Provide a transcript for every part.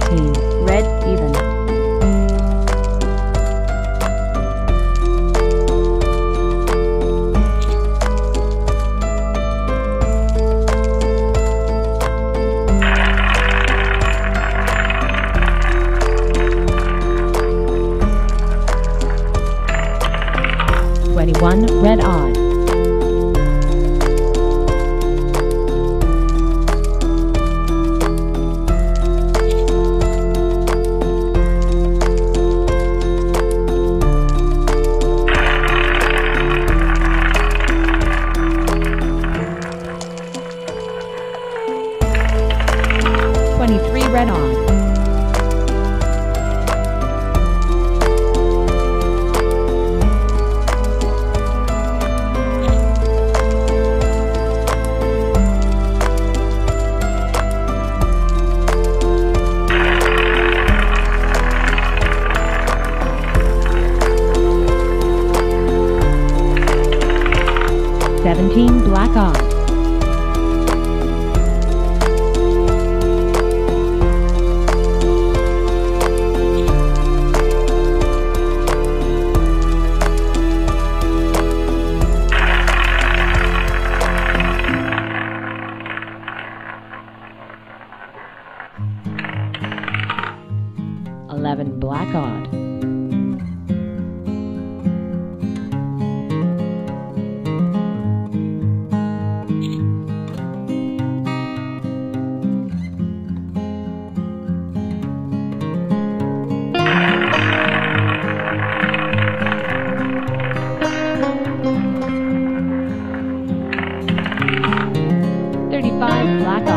16, red, even. One red odd. 23 red odd. 17 black odd. 11 black odd. 35 black odd.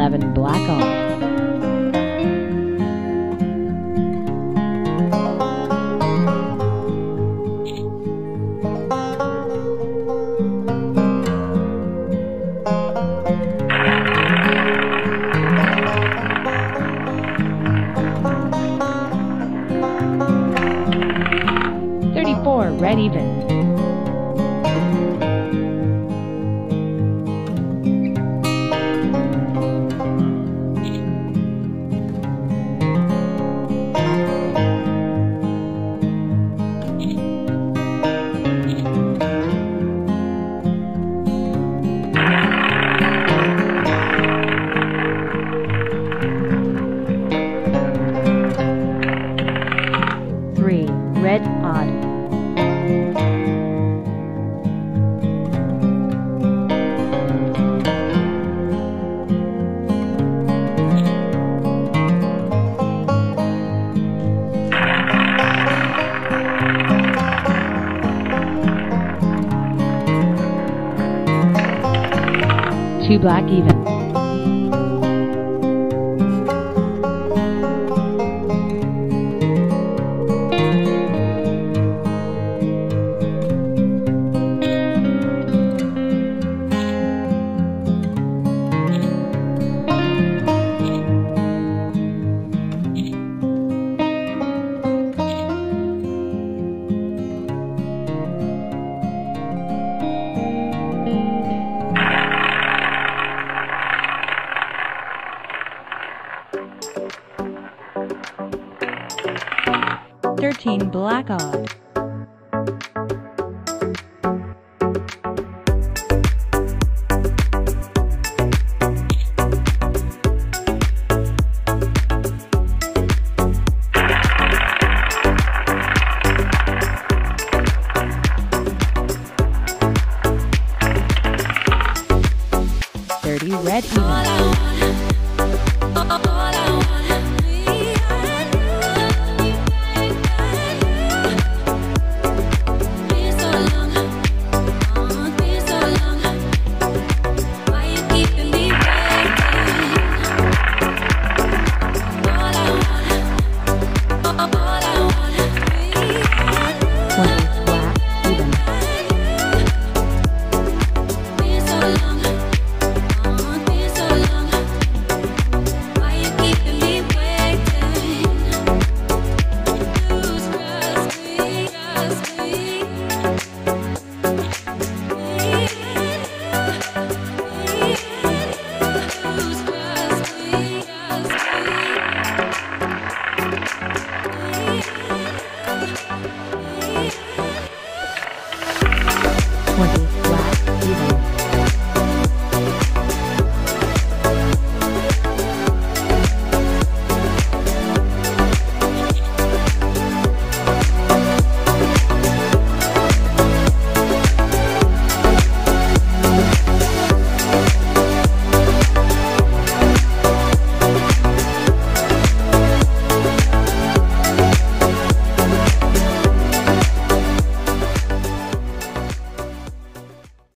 11 black odd. 4 red even. 3 red odd. 2 black even. 13 black odd.